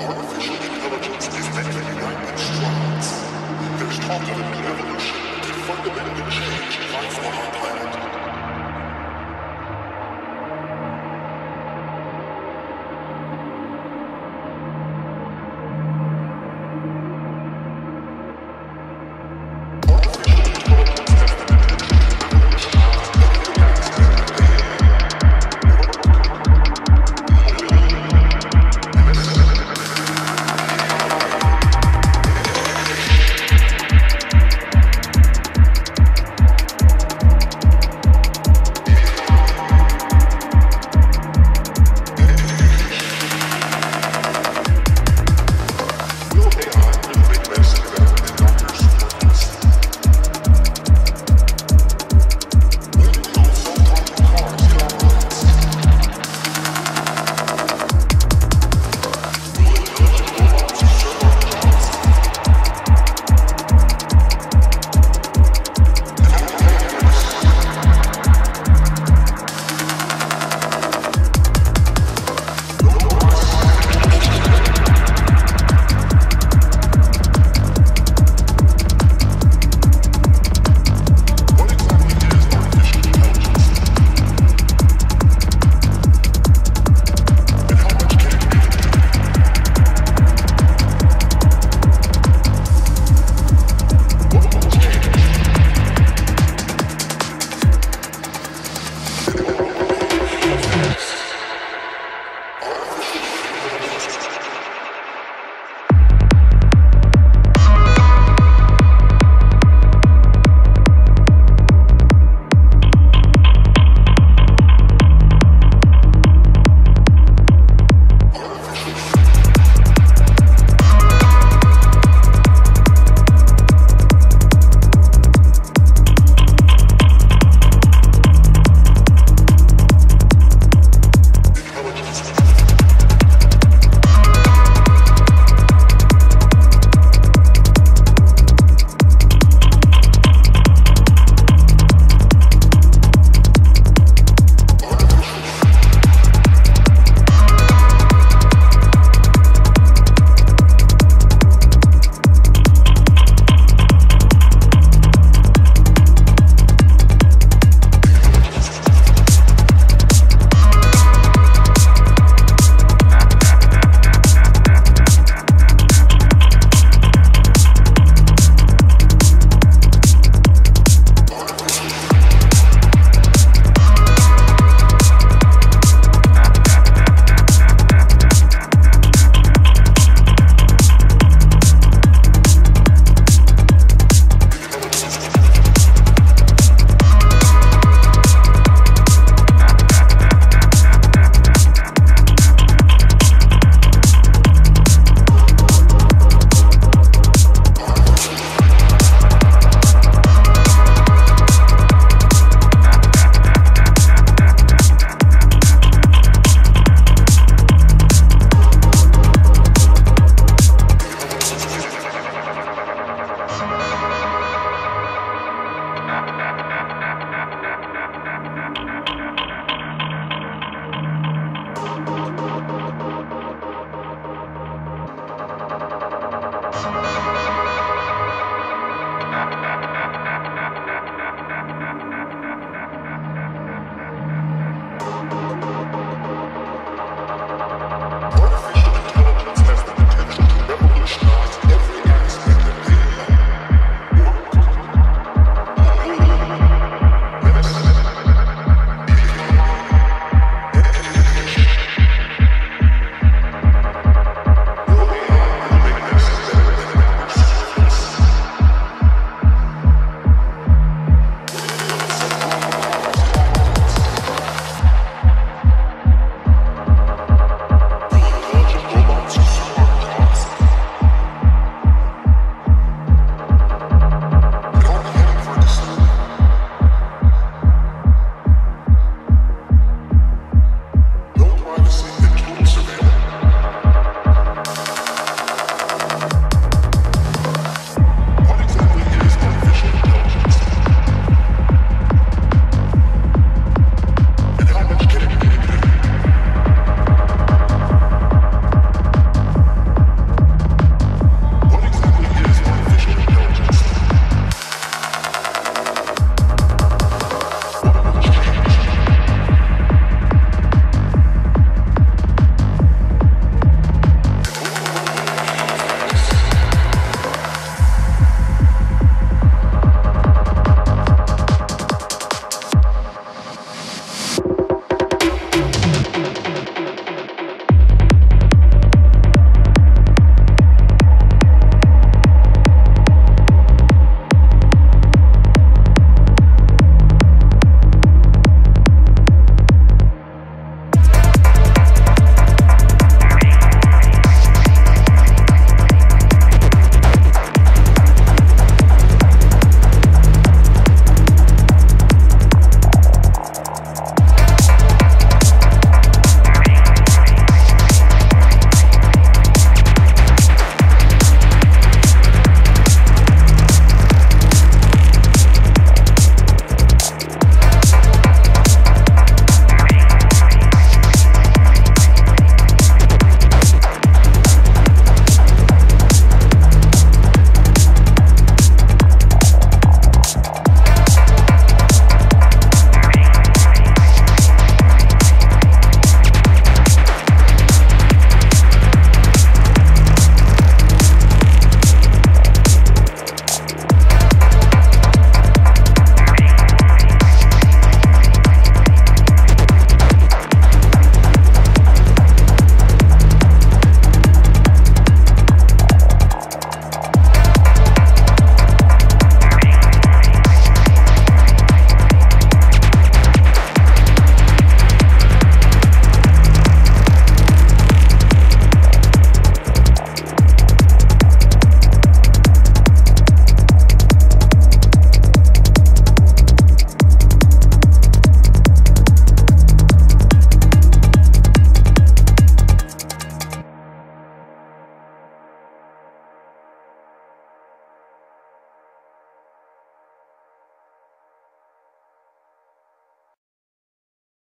Artificial intelligence is making rapid strides. There's talk of an evolution to fundamentally change life on our planet.